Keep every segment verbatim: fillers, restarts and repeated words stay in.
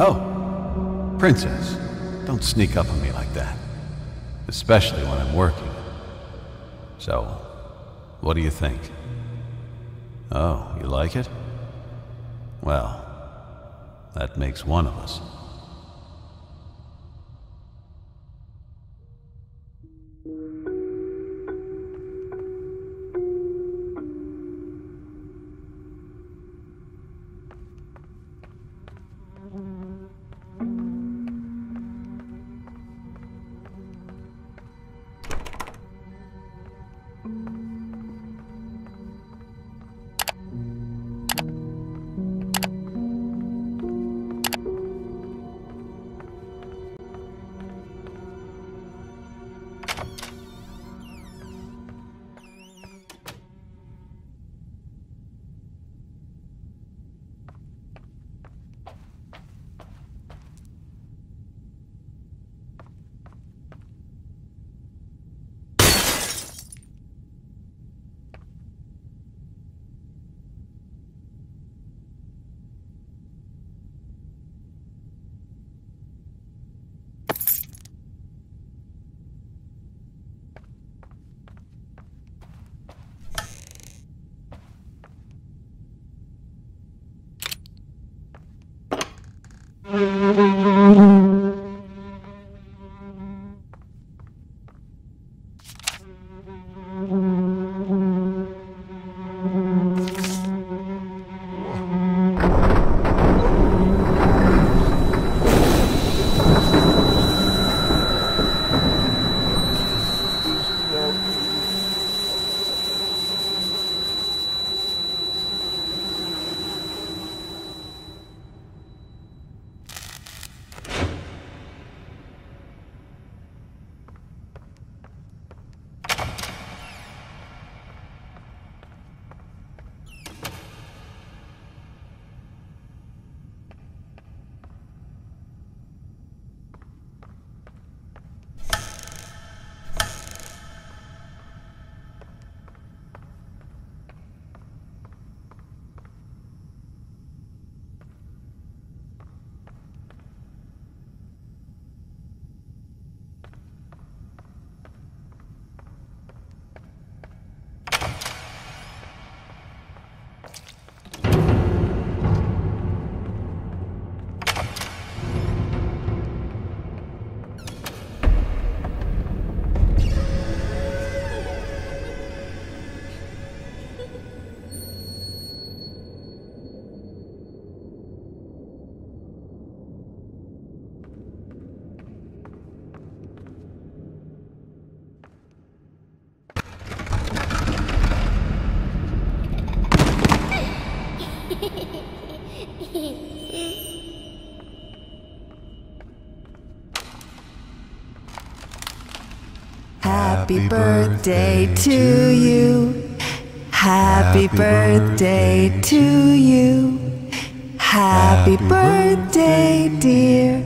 Oh, princess, don't sneak up on me like that, especially when I'm working. So, what do you think? Oh, you like it? Well, that makes one of us. Happy birthday to you. Happy birthday to you. Happy birthday, dear.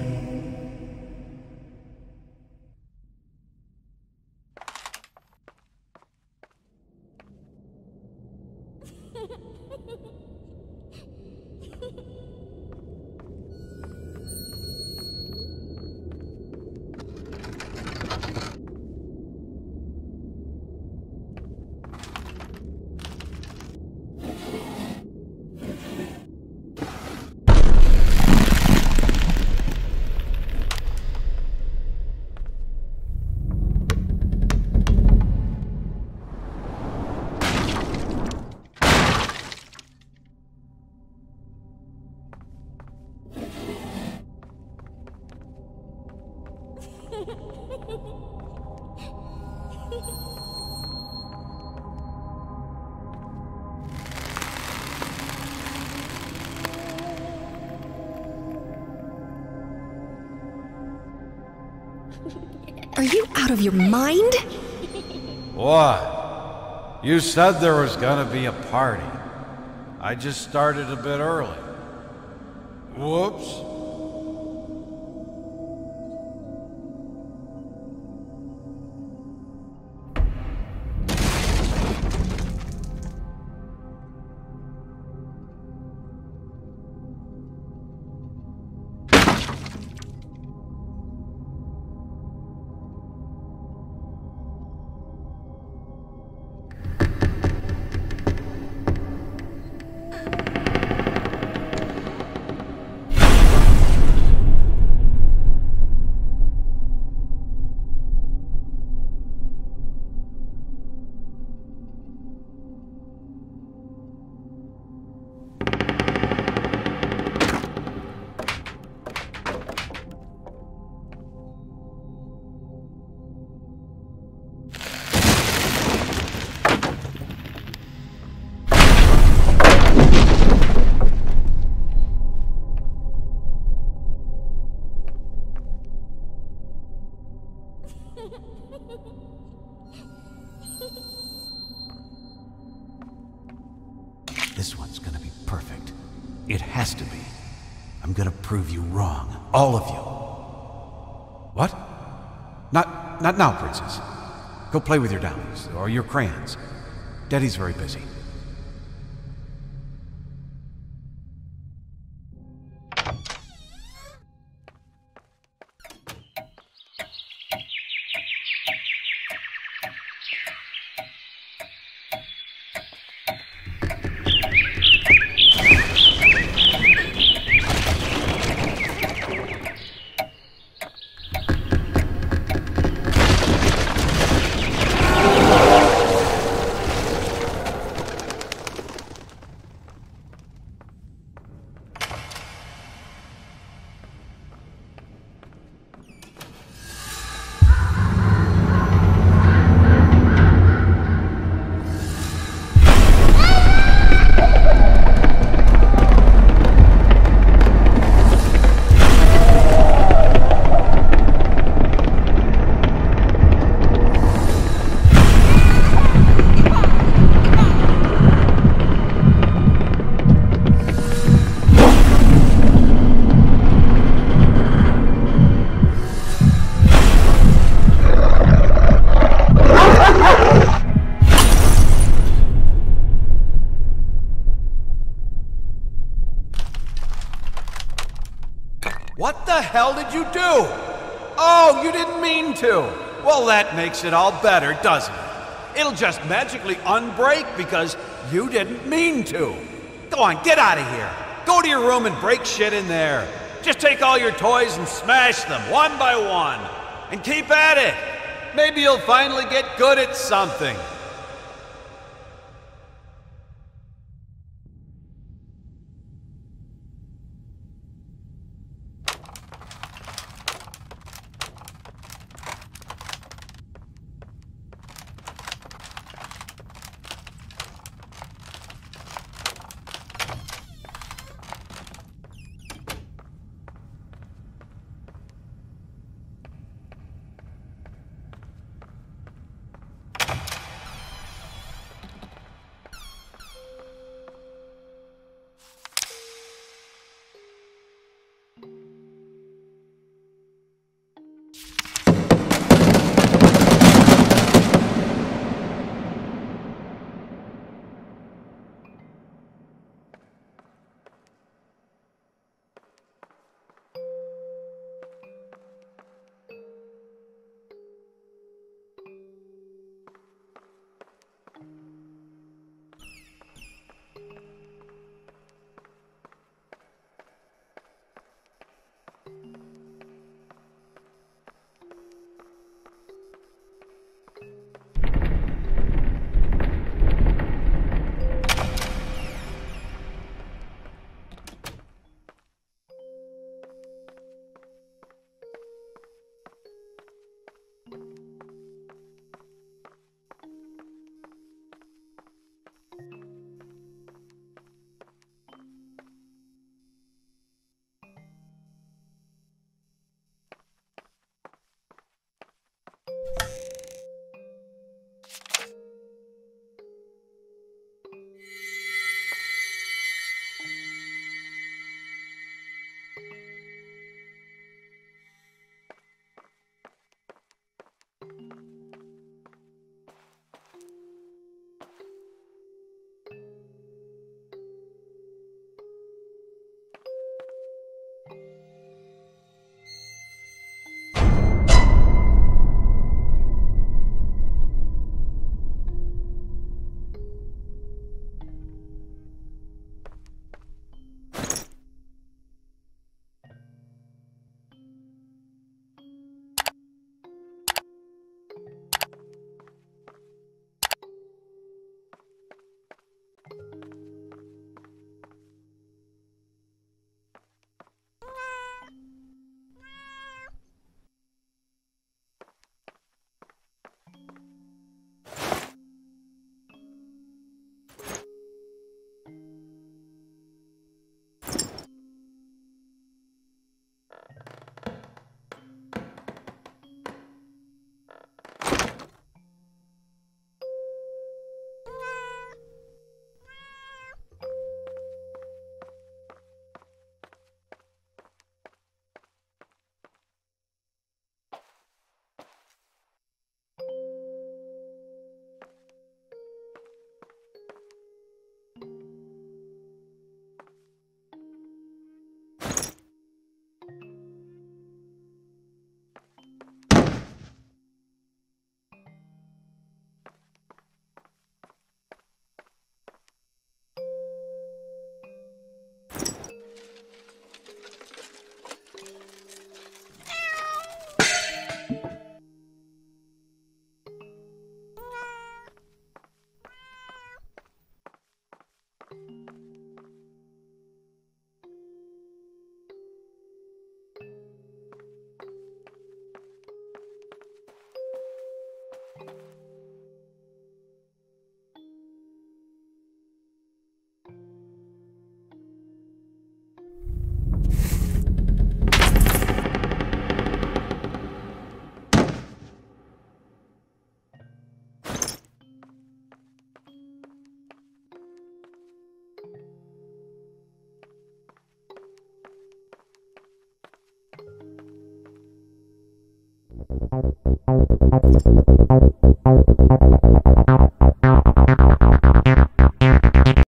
Are you out of your mind? What? You said there was gonna be a party. I just started a bit early. Whoops. This one's gonna be perfect. It has to be. I'm gonna prove you wrong, all of you. What? Not, not now, princess. Go play with your downies or your crayons. Daddy's very busy. What the hell did you do? Oh, you didn't mean to. Well, that makes it all better, doesn't it? It'll just magically unbreak because you didn't mean to. Go on, get out of here. Go to your room and break shit in there. Just take all your toys and smash them one by one. And keep at it. Maybe you'll finally get good at something.